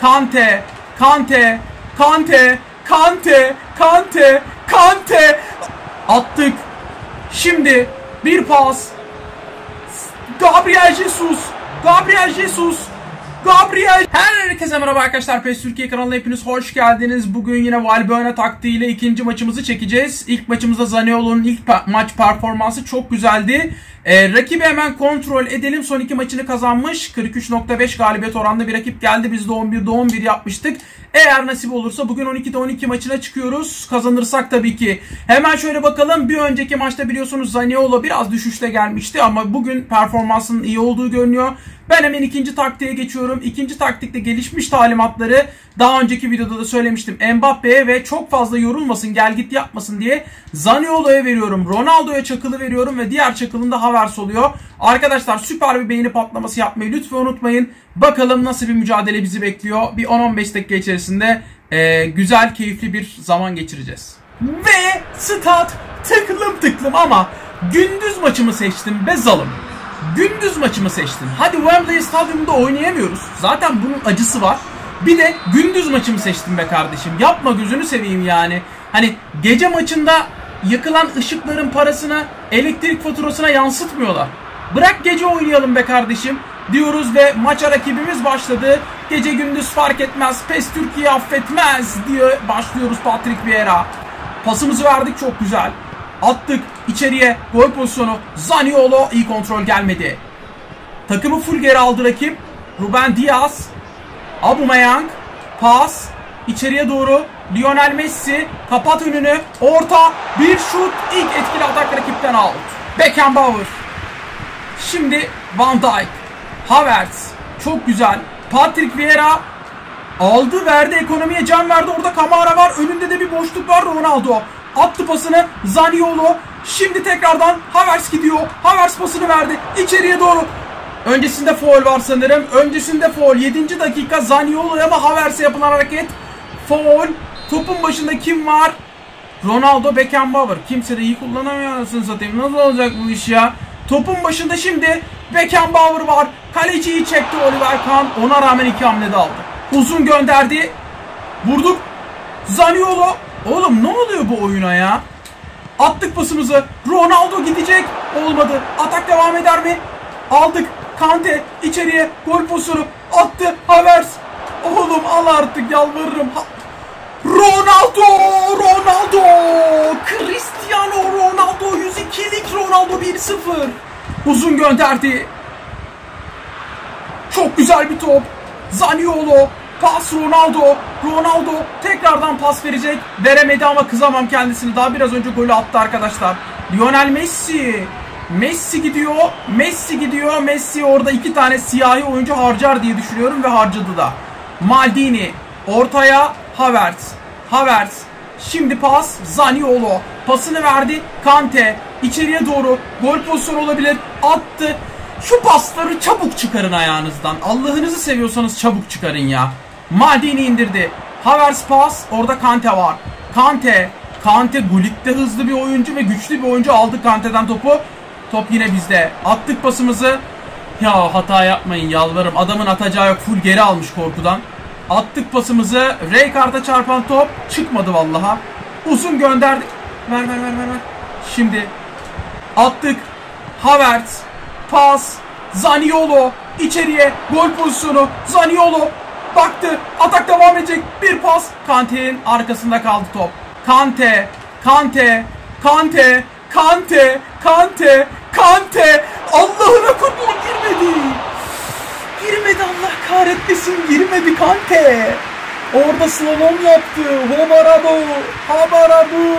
Kante, Kante, Kante, Kante, Kante, Kante. Attık. Şimdi bir pas. Gabriel Jesus. Gabriel Jesus. Gabriel. Herkese merhaba arkadaşlar. PES Türkiye kanalına hepiniz hoş geldiniz. Bugün yine Walbe taktiğiyle ikinci maçımızı çekeceğiz. İlk maçımızda Zaniolo'nun ilk maç performansı çok güzeldi. Rakibi hemen kontrol edelim. Son iki maçını kazanmış. 43.5 galibiyet oranlı bir rakip geldi. Biz de 11'de 11 yapmıştık. Eğer nasip olursa bugün 12'de 12 maçına çıkıyoruz. Kazanırsak tabii ki. Hemen şöyle bakalım. Bir önceki maçta biliyorsunuz Zaniolo biraz düşüşte gelmişti. Ama bugün performansının iyi olduğu görünüyor. Ben hemen ikinci taktiğe geçiyorum. İkinci taktikte gelişmiş talimatları daha önceki videoda da söylemiştim. Mbappe'ye ve çok fazla yorulmasın, gel git yapmasın diye Zaniolo'ya veriyorum. Ronaldo'ya çakılı veriyorum ve diğer çakılın da Havertz oluyor. Arkadaşlar süper bir beğeni patlaması yapmayı lütfen unutmayın. Bakalım nasıl bir mücadele bizi bekliyor. Bir 10-15 dakika içerisinde güzel, keyifli bir zaman geçireceğiz. Ve stat tıklım tıklım ama gündüz maçımı seçtim be zalım. Gündüz maçımı seçtim. Hadi Wembley stadyumunda oynayamıyoruz. Zaten bunun acısı var. Bir de gündüz maçımı seçtim be kardeşim. Yapma, gözünü seveyim yani. Hani gece maçında yakılan ışıkların parasına, elektrik faturasına yansıtmıyorlar. Bırak gece oynayalım be kardeşim diyoruz ve maça rakibimiz başladı. Gece gündüz fark etmez, PES Türkiye affetmez diye başlıyoruz. Patrick Vieira. Pasımızı verdik, çok güzel. Attık içeriye, gol pozisyonu. Zaniolo, iyi kontrol, gelmedi. Takımı full geri aldı rakip. Ruben Diaz. Aubameyang. Pas. İçeriye doğru. Lionel Messi. Kapat önünü. Orta. Bir şut. İlk etkili atak rakipten out. Beckenbauer. Şimdi Van Dijk. Havertz. Çok güzel. Patrick Vieira. Aldı, verdi. Ekonomiye can verdi. Orada Kamara var. Önünde de bir boşluk var. Ronaldo. Attı pasını Zaniolo. Şimdi tekrardan Havertz gidiyor. Havertz pasını verdi. İçeriye doğru. Öncesinde faul var sanırım. Öncesinde faul. 7. dakika Zaniolo'ya ama Havertz'e yapılan hareket faul. Topun başında kim var? Ronaldo, Beckenbauer. Kimse de iyi kullanamıyor anasını satayım. Nasıl olacak bu iş ya? Topun başında şimdi Beckenbauer var. Kaleciyi çekti Oliver Kahn. Ona rağmen 2 hamlede aldı. Uzun gönderdi. Vurduk. Zaniolo. Oğlum ne oluyor bu oyuna ya? Attık pasımızı. Ronaldo gidecek. Olmadı. Atak devam eder mi? Aldık. Kante içeriye. Gol pozisyonu. Attı. Havertz. Oğlum al artık, yalvarırım. Ronaldo. Ronaldo. Cristiano Ronaldo. 102'lik Ronaldo. 1-0. Uzun gönderdi. Çok güzel bir top. Zaniolo. Pas Ronaldo. Ronaldo tekrardan pas verecek. Veremedi ama kızamam kendisini. Daha biraz önce golü attı arkadaşlar. Lionel Messi. Messi gidiyor. Messi gidiyor. Messi orada 2 tane siyahi oyuncu harcar diye düşünüyorum ve harcadı da. Maldini. Ortaya Havertz. Havertz. Şimdi pas Zaniolo. Pasını verdi Kante. İçeriye doğru. Gol pozisyonu olabilir. Attı. Şu pasları çabuk çıkarın ayağınızdan. Allah'ınızı seviyorsanız çabuk çıkarın ya. Maldini indirdi. Havertz pas. Orada Kante var. Kante. Kante Gullit de hızlı bir oyuncu ve güçlü bir oyuncu. Aldı Kante'den topu. Top yine bizde. Attık pasımızı. Ya hata yapmayın yalvarırım. Adamın atacağı yok. Full geri almış korkudan. Attık pasımızı. Rijkaard'a çarpan top. Çıkmadı vallaha. Uzun gönderdik. Ver. Şimdi. Attık. Havertz. Pas. Zaniolo. İçeriye. Gol pozisyonu. Zaniolo. Baktı. Atak devam edecek. Bir pas. Kante'nin arkasında kaldı top. Kante. Kante. Kante. Kante. Kante. Kante. Allah'ına kurban, girmedi. Girmedi, Allah kahretmesin. Girmedi Kante. Orada slalom yaptı. Hamarabo. Hamarabo.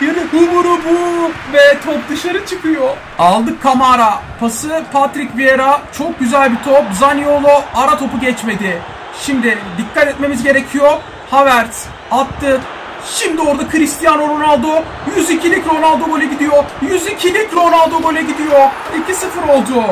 Yürü humuru bu. Ve top dışarı çıkıyor. Aldık Kamara. Pası Patrick Vieira. Çok güzel bir top. Zaniolo ara topu geçmedi. Şimdi dikkat etmemiz gerekiyor. Havertz attı. Şimdi orada Cristiano Ronaldo. 102'lik Ronaldo gole gidiyor. 102'lik Ronaldo gole gidiyor. 2-0 oldu.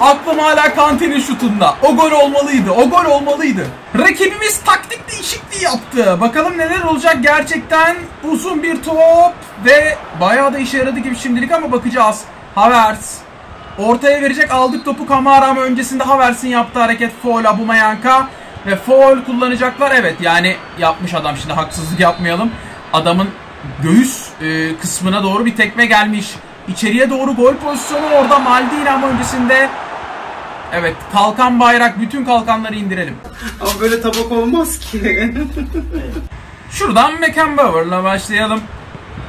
Aklım hala Kante'nin şutunda. O gol olmalıydı. O gol olmalıydı. Rakibimiz taktik değişikliği yaptı. Bakalım neler olacak gerçekten. Uzun bir top ve bayağı da işe yaradı gibi şimdilik ama bakacağız. Havertz ortaya verecek. Aldık topu Kamara ama öncesinde Havertz'in yaptığı hareket faul Aubameyang'a. Ve faul kullanacaklar. Evet yani yapmış adam, şimdi haksızlık yapmayalım. Adamın göğüs kısmına doğru bir tekme gelmiş. İçeriye doğru gol pozisyonu, orada Maldini ama öncesinde. Evet, kalkan bayrak, bütün kalkanları indirelim. Ama böyle tabak olmaz ki. Şuradan Beckenbauer'la başlayalım.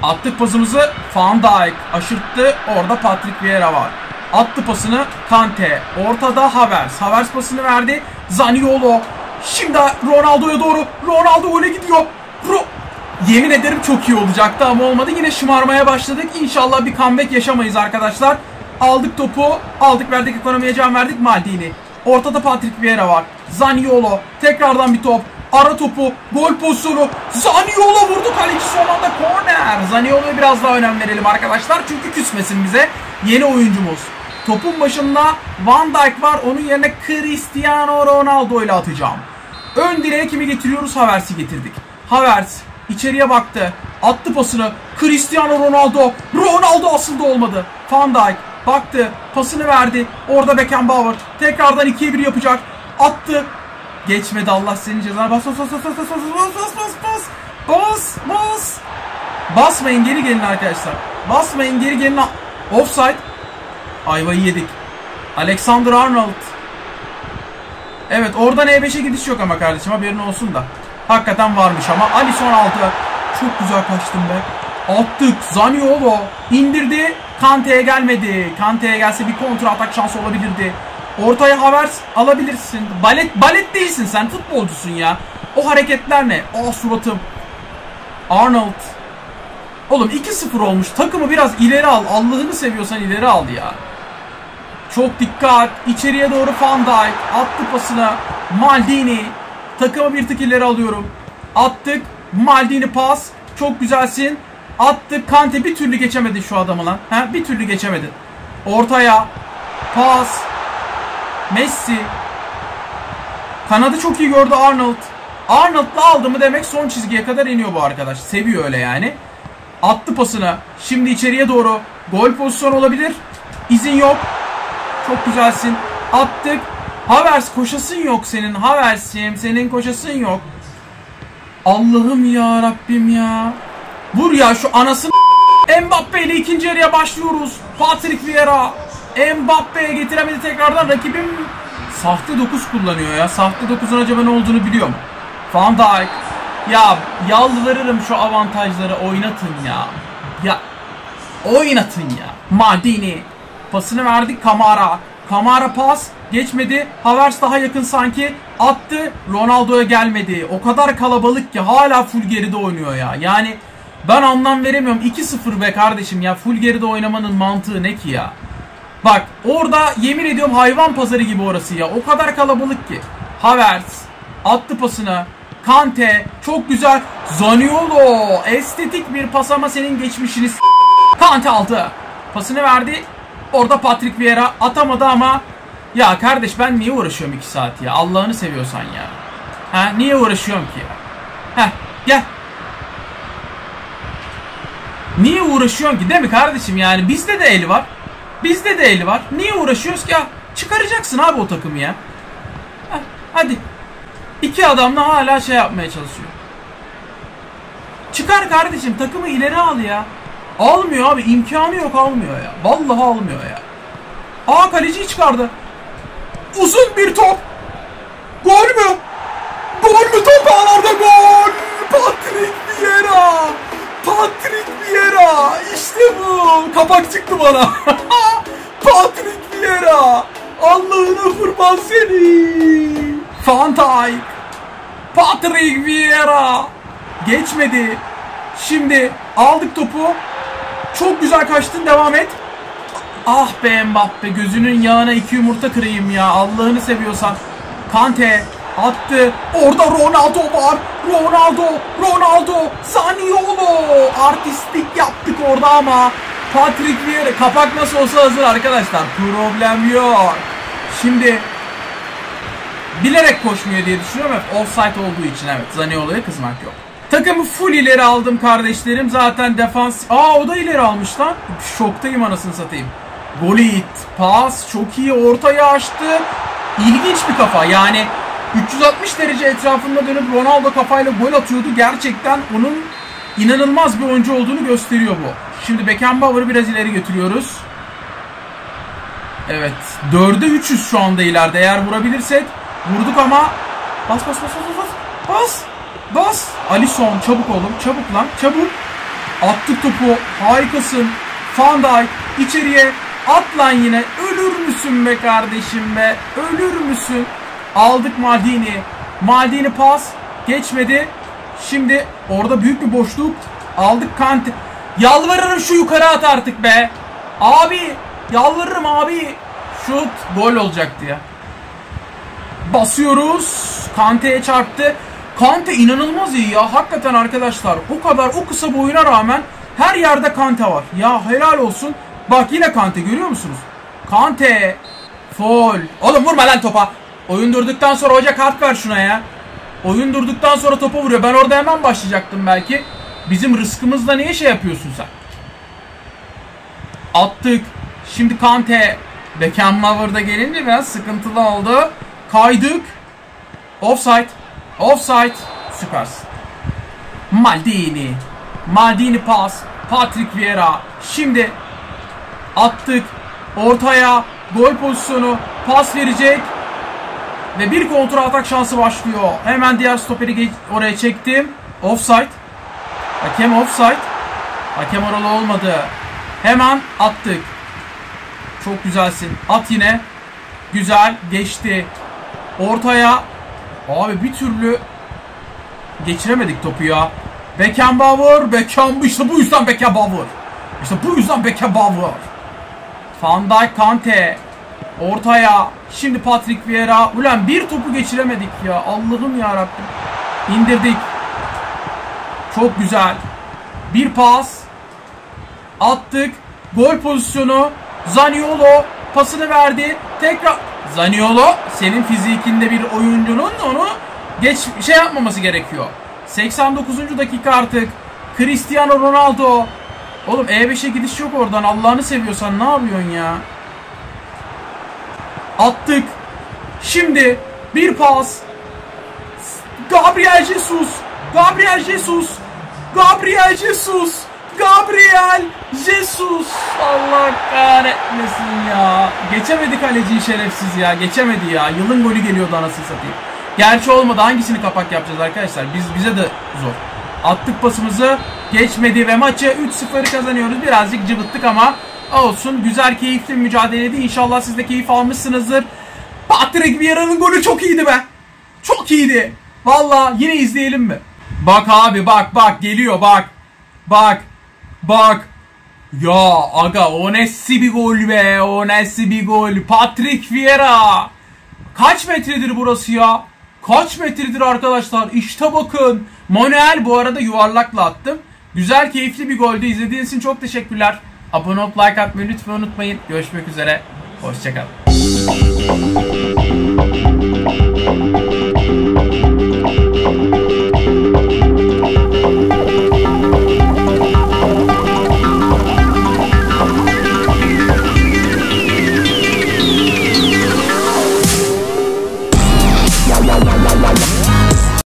Attık pasımızı, Van Dijk aşırttı. Orada Patrick Vieira var. Attı pasını Kante. Ortada Havertz. Havertz pasını verdi. Zaniolo. Şimdi Ronaldo'ya doğru. Ronaldo gole gidiyor. Yemin ederim çok iyi olacaktı ama olmadı. Yine şımarmaya başladık. İnşallah bir comeback yaşamayız arkadaşlar. Aldık topu. Aldık verdik, ekonomiye can verdik. Maldini. Ortada Patrick Vieira var. Zaniolo. Tekrardan bir top. Ara topu. Gol pozisyonu. Zaniolo vurdu. Kaleci son anda, korner. Zaniolo'ya biraz daha önem verelim arkadaşlar. Çünkü küsmesin bize. Yeni oyuncumuz. Topun başında Van Dijk var. Onun yerine Cristiano Ronaldo ile atacağım. Ön direğe kimi getiriyoruz? Havertz'i getirdik. Havertz içeriye baktı. Attı pasını. Cristiano Ronaldo. Ronaldo asıldı, olmadı. Van Dijk baktı. Pasını verdi. Orada Beckenbauer. Tekrardan 2'ye 1 yapacak. Attı. Geçmedi, Allah senin cezanı. Bas. Basmayın, geri gelin arkadaşlar. Basmayın, geri gelin. Offside. Ayvayı yedik. Alexander Arnold. Evet, oradan E5'e gidiş yok ama kardeşim, haberin olsun da. Hakikaten varmış ama. Alisson aldı. Çok güzel kaçtım be. Attık. Zaniolo indirdi. Kante'ye gelmedi. Kante'ye gelse bir kontra atak şansı olabilirdi. Ortaya Havertz alabilirsin. Balet değilsin sen. Futbolcusun ya. O hareketler ne? Oh suratım. Arnold. Oğlum 2-0 olmuş. Takımı biraz ileri al. Allah'ını seviyorsan ileri al ya. Çok dikkat. İçeriye doğru Van Dijk. Attı pasına. Maldini. Takımı bir tık ileri alıyorum. Attık. Maldini pas. Çok güzelsin. Attık. Kante bir türlü geçemedin şu adamı lan. He? Bir türlü geçemedin. Ortaya. Pas. Messi. Kanadı çok iyi gördü Arnold. Arnold'la aldı mı demek son çizgiye kadar iniyor bu arkadaş. Seviyor öyle yani. Attı pasını. Şimdi içeriye doğru. Gol pozisyonu olabilir. İzin yok. Çok güzelsin. Attık. Havertz koşasın yok senin. Havertz'im senin koşasın yok. Allah'ım ya Rabbim ya. Vur ya şu anasını. Mbappe ile ikinci yarıya başlıyoruz. Patrick Vieira. Mbappe'ye getiremedi tekrardan. Rakibim sahte 9 kullanıyor ya. Sahte 9'un acaba ne olduğunu biliyor mu? Van Dijk. Ya yalvarırım şu avantajları oynatın ya. Ya oynatın ya. Maldini. Pasını verdik Kamara. Kamara pas. Geçmedi. Havertz daha yakın sanki. Attı. Ronaldo'ya gelmedi. O kadar kalabalık ki hala full geride oynuyor ya. Yani ben anlam veremiyorum. 2-0 be kardeşim ya. Full geride oynamanın mantığı ne ki ya? Bak orada yemin ediyorum hayvan pazarı gibi orası ya. O kadar kalabalık ki. Havertz attı pasını. Kante çok güzel. Zaniolo estetik bir pas ama senin geçmişiniz. Kante aldı. Pasını verdi. Orada Patrick Vieira atamadı ama. Ya kardeş ben niye uğraşıyorum 2 saat ya? Allah'ını seviyorsan ya. Ha, niye uğraşıyorum ki ya? Heh, gel. Niye uğraşıyorsun ki değil mi kardeşim yani? Bizde de eli var. Bizde de eli var. Niye uğraşıyoruz ki? Ya, çıkaracaksın abi o takımı ya. Heh, hadi. 2 adamla hala şey yapmaya çalışıyor. Çıkar kardeşim, takımı ileri al ya. Almıyor abi, imkanı yok, almıyor ya. Vallahi almıyor ya. Aa kaleciyi çıkardı. Uzun bir top. Gol mü? Gol mü? Top ağlarda gol. Patrick Vieira. Patrick Vieira. İşte bu. Kapak çıktı bana. Patrick Vieira. Allah'ına kurban seni. Van Dijk. Patrick Vieira. Geçmedi. Şimdi aldık topu. Çok güzel kaçtın, devam et. Ah be Mbappe, gözünün yağına 2 yumurta kırayım ya, Allah'ını seviyorsan. Kante attı. Orada Ronaldo var. Ronaldo. Zaniolo. Artistlik yaptık orada ama. Patrick Vieira. Kapak nasıl olsa hazır arkadaşlar. Problem yok. Şimdi bilerek koşmuyor diye düşünüyorum. Offside olduğu için evet. Zaniolo'ya kızmak yok. Takımı full ileri aldım kardeşlerim. Zaten defans... Aa o da ileri almış lan. Şoktayım anasını satayım. Golit. Pas. Çok iyi. Ortaya açtı. İlginç bir kafa. Yani 360 derece etrafında dönüp Ronaldo kafayla gol atıyordu. Gerçekten onun inanılmaz bir oyuncu olduğunu gösteriyor bu. Şimdi Beckenbauer'ı biraz ileri götürüyoruz. Evet. 4'e 300 şu anda ileride. Eğer vurabilirsek. Vurduk ama. Bas bas bas bas bas. Bas. Bas. Alisson çabuk oğlum. Çabuk lan. Çabuk. Attık topu. Harikasın. Van Dijk içeriye. At lan yine. Ölür müsün be kardeşim be. Ölür müsün? Aldık Maldini. Maldini pas. Geçmedi. Şimdi orada büyük bir boşluk. Aldık Kante. Yalvarırım şu yukarı at artık be. Abi. Yalvarırım abi. Şut gol olacaktı ya. Basıyoruz. Kante'ye çarptı. Kante inanılmaz iyi ya. Hakikaten arkadaşlar. O kısa boyuna rağmen her yerde Kante var. Ya helal olsun. Bak yine Kante görüyor musunuz? Kante. Foul. Oğlum vurma lan topa. Oyun durduktan sonra hoca kart ver şuna ya. Oyun durduktan sonra topa vuruyor. Ben orada hemen başlayacaktım belki. Bizim rızkımızla niye şey yapıyorsun sen? Attık. Şimdi Kante. Beckenbauer'da gelince biraz sıkıntılı oldu. Kaydık. Offside. Offside. Süpersin. Maldini. Maldini pas. Patrick Vieira. Şimdi attık. Ortaya. Gol pozisyonu. Pas verecek. Ve bir kontra atak şansı başlıyor. Hemen diğer stoperi oraya çektim. Offside. Hakem offside. Hakem oralı olmadı. Hemen attık. Çok güzelsin. At yine. Güzel. Geçti. Ortaya. Abi bir türlü geçiremedik topu ya. Beckenbauer. İşte bu yüzden Beckenbauer. İşte bu yüzden Beckenbauer. Van Dijk, Kante. Ortaya. Şimdi Patrick Vieira. Ulan bir topu geçiremedik ya. Allah'ım yarabbim. İndirdik. Çok güzel. Bir pas. Attık. Gol pozisyonu. Zaniolo pasını verdi. Tekrar Zaniolo, senin fizikinde bir oyuncunun onu şey yapmaması gerekiyor. 89. dakika artık. Cristiano Ronaldo. Oğlum E5'e gidiş yok oradan. Allah'ını seviyorsan ne yapıyorsun ya? Attık. Şimdi bir pas. Gabriel Jesus. Gabriel Jesus. Gabriel Jesus. Gabriel Jesus. Allah kahretmesin ya. Geçemedi kaleciyi şerefsiz ya. Geçemedi ya. Yılın golü geliyordu anasını satayım. Gerçi olmadı. Hangisini kapak yapacağız arkadaşlar? Bize de zor. Attık pasımızı. Geçmedi ve maçı 3-0 kazanıyoruz. Birazcık cıvıttık ama olsun. Güzel, keyifli mücadeleydi. İnşallah siz de keyif almışsınızdır. Patrick Vieira'nın golü çok iyiydi be. Çok iyiydi. Vallahi yine izleyelim mi? Bak abi bak bak. Geliyor bak. Bak. Bak. Ya aga o nasıl bir gol be. O nasıl bir gol. Patrick Vieira. Kaç metredir burası ya? Kaç metredir arkadaşlar? İşte bakın. Manuel bu arada yuvarlakla attım. Güzel, keyifli bir goldü. İzlediğiniz için çok teşekkürler. Abone olup like atmayı lütfen unutmayın. Görüşmek üzere. Hoşçakalın.